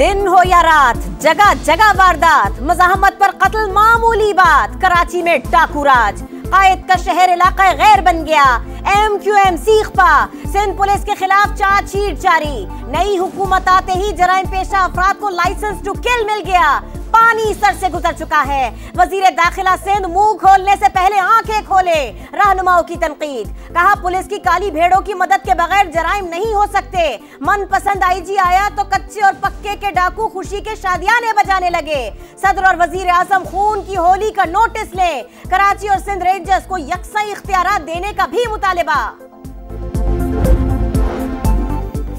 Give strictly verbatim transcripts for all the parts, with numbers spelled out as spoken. दिन हो या रात, जगह जगह वारदात, मज़ाहमत पर कत्ल मामूली बात। कराची में डाकू राज, कायद का शहर इलाका गैर बन गया। एम क्यू एम सीखपा, सिंध पुलिस के खिलाफ चार्जशीट जारी। नई हुकूमत आते ही जराइम पेशा अफराद को लाइसेंस टू किल मिल गया। पानी सर से गुजर चुका है। वजीर दाखिला सिंध मुंह खोलने से पहले आंखें खोले। रहनुमाओं की तनकीद, कहा पुलिस की काली भेड़ों की मदद के बगैर जराइम नहीं हो सकते। मनपसंद आईजी आया तो कच्चे और पक्के के डाकू खुशी के शादियाने बजाने लगे। सदर और वजीर आजम खून की होली का नोटिस लें। कराची और सिंध रेंजर्स को यकसाई इख्तियारात देने का भी मुतालबा।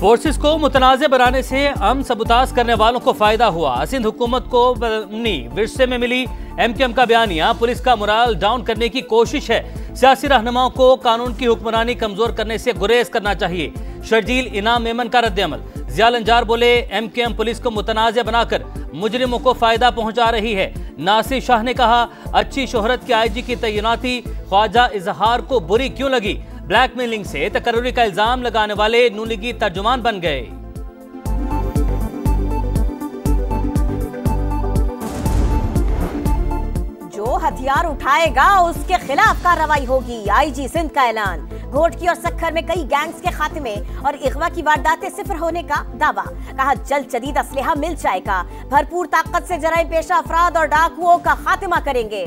फोर्सेस को मुतनाज़ बनाने से अम सबुताज करने वालों को फायदा हुआ। सिंध हुकूमत को अपनी विरसे में मिली एमकेएम का बयानिया, पुलिस का मोरल डाउन करने की कोशिश है। सियासी रहनुमाओं को कानून की हुक्मरानी कमजोर करने से गुरेज करना चाहिए। शर्जील इनाम मेमन का रद्देअमल। जिया लंजार बोले एमकेएम पुलिस को मुतनाज़े बनाकर मुजरिमों को फायदा पहुँचा रही है। नासिर शाह ने कहा अच्छी शोहरत के आई जी की तैनाती ख्वाजा इजहार को बुरी क्यों लगी। ब्लैकमेलिंग से तकर्री का इल्जाम लगाने वाले नून लीगी तर्जुमान बन गए। जो हथियार उठाएगा उसके खिलाफ कार्रवाई होगी, आईजी सिंध का ऐलान। घोटकी और सक्खर में कई गैंग्स के खात्मे और इगवा की वारदातें सिफर होने का दावा। कहा जल्द जदीद असलहा मिल जाएगा। भरपूर ताकत से जराइम पेशा अफराद और डाकुओं का खात्मा करेंगे।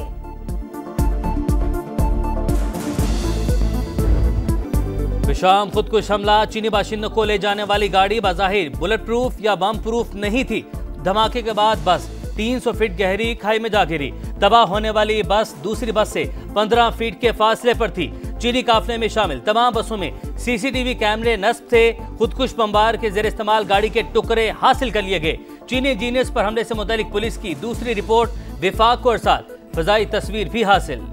शाम खुदकुश हमला, चीनी बाशिंदों को ले जाने वाली गाड़ी बाज़ाहिर बुलेट प्रूफ या बम प्रूफ नहीं थी। धमाके के बाद बस तीन सौ फीट गहरी खाई में जा गिरी। तबाह होने वाली बस दूसरी बस से पंद्रह फीट के फासले पर थी। चीनी काफले में शामिल तमाम बसों में सीसीटीवी कैमरे नस्ब थे। खुदकुश बमबार के जेर इस्तेमाल गाड़ी के टुकड़े हासिल कर लिए गए। चीनी जीनियस पर हमले से मुतालिक पुलिस की दूसरी रिपोर्ट विफाक को अरसाल, फजाई तस्वीर भी हासिल।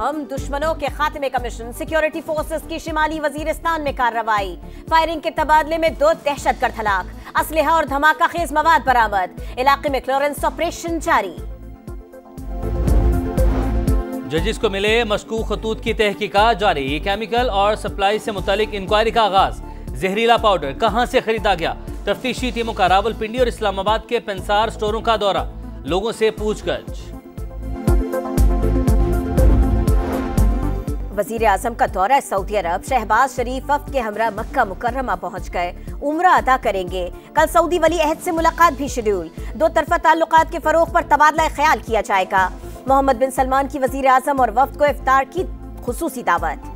हम दुश्मनों के खात्मे का मिशन, सिक्योरिटी फोर्सेस की शिमाली वजीरिस्तान में कार्रवाई। फायरिंग के तबादले में दो दहशतगर्द हलाक, असलहा और धमाका खेज मवाद बरामद। इलाके में क्लियरेंस ऑपरेशन जारी। जजिस को मिले मशकूक खतूत की तहकीकात जारी। केमिकल और सप्लाई से मुतालिक इंक्वायरी का आगाज। जहरीला पाउडर कहां से खरीदा गया, तफ्तीशी टीमों का रावलपिंडी और इस्लामाबाद के पेंसार स्टोरों का दौरा। लोगों से पूछताछ। वजीर आजम का दौरा सऊदी अरब, शहबाज शरीफ वफ्द के हमरा मक्का मुकर्रमा पहुँच गए। उम्रा अदा करेंगे। कल सऊदी वली अहद से मुलाकात भी शेड्यूल। दो तरफा ताल्लुकात के फरोग पर तबादला ख्याल किया जाएगा। मोहम्मद बिन सलमान की वजीर आजम और वफ्द को इफ्तार की खुसूसी दावत।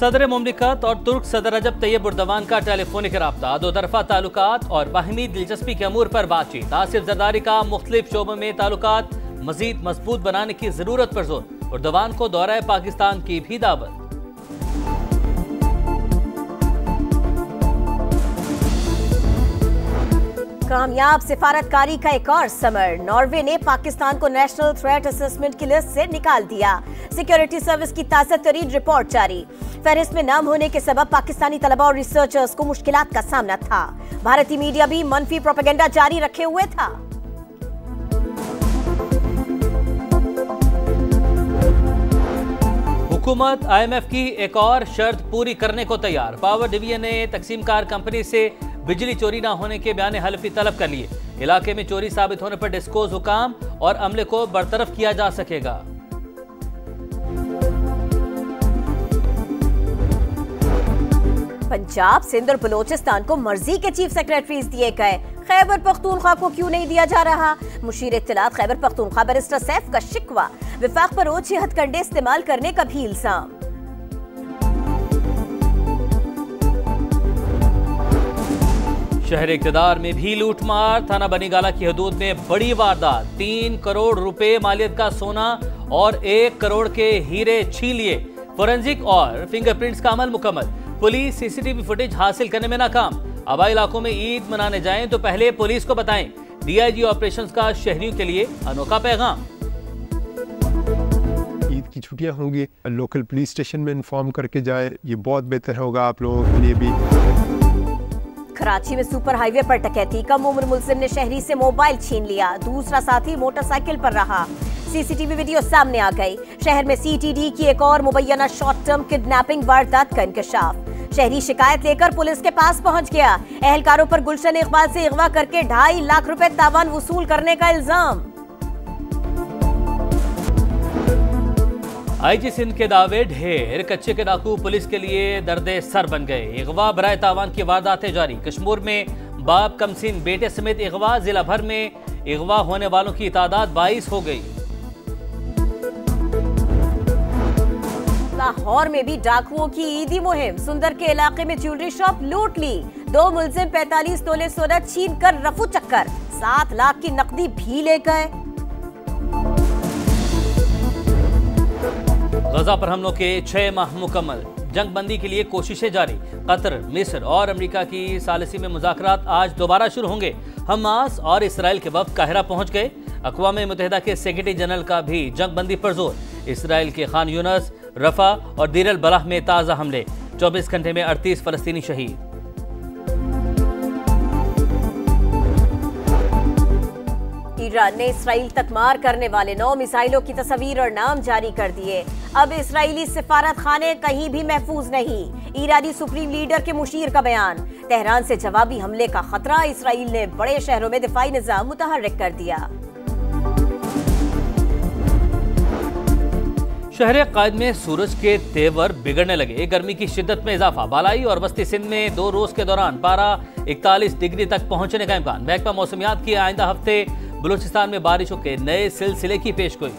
सदर मुमलिकत और तुर्क सदर रजब तैयब एर्दोगान का टेलीफोनिक रब्ता। दो तरफा ताल्लुकात और बाहमी दिलचस्पी के अमूर पर बातचीत। आसिफ जरदारी का मुख्तलिफ शोबों में ताल्लुकात मजीद मजबूत बनाने की जरूरत पर जोर। एर्दोगान को दौरा पाकिस्तान की भी दावत। कामयाब सिफारतकारी का एक और समर। नॉर्वे ने पाकिस्तान को नेशनल थ्रेट असेसमेंट की लिस्ट से निकाल दिया। सिक्योरिटी सर्विस की ताज़ा तरीन रिपोर्ट जारी। फहरिस्त में नाम होने के सबब पाकिस्तानी तलबा और रिसर्चर्स को मुश्किलात का सामना था। भारतीय मीडिया भी मनफी प्रोपेगेंडा जारी रखे हुए था। हुकूमत आईएमएफ की एक और शर्त पूरी करने को तैयार। पावर डिवीजन ने तकसीमकार कंपनी से बिजली चोरी ना होने के बयान हलफी तलब कर लिए। इलाके में चोरी साबित होने पर डिस्कोज हुकाम और अमले को बरतरफ किया जा सकेगा। पंजाब, सिंध और बलोचिस्तान को मर्जी के चीफ सेक्रेटरीज दिए गए। खैबर पख्तूनख्वा को क्यों नहीं दिया जा रहा। मुशीर इत्तलात खैबर पख्तूनख्वा बैरिस्टर सैफ का शिकवा। विफाक पर ओछे हथकंडे इस्तेमाल करने का भी इल्जाम। शहर इक्तदार में भी लूटमार। थाना बनीगाला की हदूद में बड़ी वारदात। तीन करोड़ रुपए मालियत का सोना और एक करोड़ के हीरे छीन लिए। फोरेंसिक और फिंगरप्रिंट्स का अमल मुकम्मल। पुलिस सीसीटीवी फुटेज हासिल करने में नाकाम। आबाई इलाकों में ईद मनाने जाएं तो पहले पुलिस को बताएं। डीआईजी ऑपरेशंस का शहरियों के लिए अनोखा पैगाम। ईद की छुट्टियां होंगी, लोकल पुलिस स्टेशन में इन्फॉर्म करके जाएं। ये बहुत बेहतर होगा आप लोगों के लिए भी। कराची में सुपर हाईवे पर डकैती। कम उम्र मुलजिम ने शहरी से मोबाइल छीन लिया। दूसरा साथी मोटरसाइकिल पर रहा। सीसीटीवी वीडियो सामने आ गई। शहर में सीटीडी की एक और मुबैना शॉर्ट टर्म किडनैपिंग वारदात का इंकशाफ। शहरी शिकायत लेकर पुलिस के पास पहुंच गया। एहलकारों पर गुलशन इकबाल से अगवा करके ढाई लाख रुपए तावान वसूल करने का इल्जाम। आईजी सिंध के दावे ढेर, कच्चे के डाकू पुलिस के लिए दर्दे सर बन गए। अगवा बराए तावान की वारदातें जारी। कश्मीर में बाप कमसिन बेटे समेत अगवा, जिला भर में अगवा होने वालों की तादाद बाईस हो गई। लाहौर में भी डाकुओं की ईदी मुहिम। सुंदर के इलाके में ज्वेलरी शॉप लूट ली। दो मुलजिम पैंतालीस तोले सोना छीन कर रफू चक्कर। सात लाख की नकदी भी ले गए। गजा पर हमलों के छह माह मुकम्मल। जंग बंदी के लिए कोशिशें जारी। कतर, मिस्र और अमेरिका की सालसी में मुज़ाकरात आज दोबारा शुरू होंगे। हमास और इसराइल के वफ़द काहिरा पहुंच गए। अक़वाम मुत्तहिदा के सेक्रेटरी जनरल का भी जंग बंदी पर जोर। इसराइल के खान यूनस, रफा और दीर अल बलाह में ताज़ा हमले। चौबीस घंटे में अड़तीस फ़लस्तीनी शहीद। ईरान ने इसराइल तक मार करने वाले नौ मिसाइलों की तस्वीर और नाम जारी कर दिए। अब इसराइली सिफारत खाने कहीं भी महफूज नहीं। ईरानी सुप्रीम लीडर के मुशीर का बयान। तेहरान से जवाबी हमले का खतरा। इसराइल ने बड़े शहरों में दिफाई निजाम मुतहर्रिक कर दिया। शहर कायद में सूरज के तेवर बिगड़ने लगे। गर्मी की शिद्दत में इजाफा। बालाई और वस्ती सिंध में दो रोज के दौरान पारा इकतालीस डिग्री तक पहुंचने का इम्कान। महकमा मौसमियात की आइंदा हफ्ते बलूचिस्तान में बारिशों के नए सिलसिले की पेशगोई।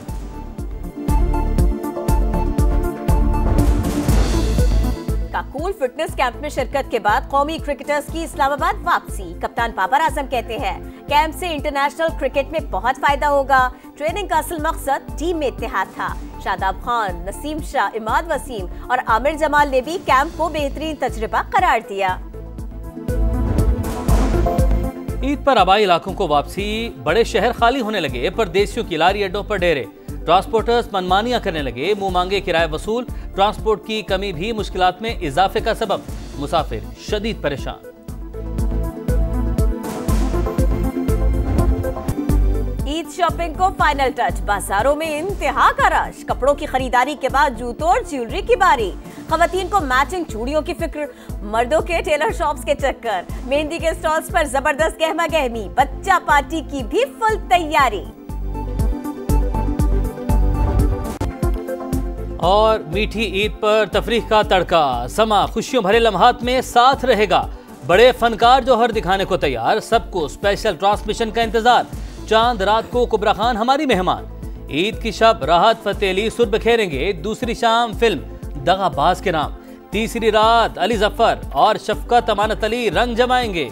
काकूल फिटनेस कैंप में शिरकत के बाद कौमी क्रिकेटर्स की इस्लामाबाद वापसी। कप्तान बाबर आजम कहते हैं कैंप से इंटरनेशनल क्रिकेट में बहुत फायदा होगा। ट्रेनिंग का असल मकसद टीम में इत्तेहाद था। शादाब खान, नसीम शाह, इमाद वसीम और आमिर जमाल ने भी कैंप को बेहतरीन तजुर्बा करार दिया। ईद पर आबाई इलाकों को वापसी। बड़े शहर खाली होने लगे। परदेशियों की लारी अड्डों पर डेरे। ट्रांसपोर्टर्स मनमानियां करने लगे। मुंह मांगे किराए वसूल। ट्रांसपोर्ट की कमी भी मुश्किलात में इजाफे का सबब। मुसाफिर शदीद परेशान। ईद शॉपिंग को फाइनल टच। बाजारों में इंतहा का रश। कपड़ों की खरीदारी के बाद जूतों और ज्वेलरी की बारी। खवातीन को मैचिंग चूड़ियों की फिक्र। मर्दों के टेलर शॉप्स के चक्कर। मेहंदी के स्टॉल्स पर जबरदस्त गहमा गहमी। बच्चा पार्टी की भी फुल तैयारी। और मीठी ईद पर तफरीह का तड़का समा। खुशियों भरे लम्हात में साथ रहेगा। बड़े फनकार जौहर दिखाने को तैयार। सबको स्पेशल ट्रांसमिशन का इंतजार। चांद रात को कुबरा खान हमारी मेहमान। ईद की शब राहत फतेह अली सुर बखेरेंगे। दूसरी शाम फिल्म दगाबाज के नाम। तीसरी रात अली जफर और शफकत अमानत अली रंग जमाएंगे।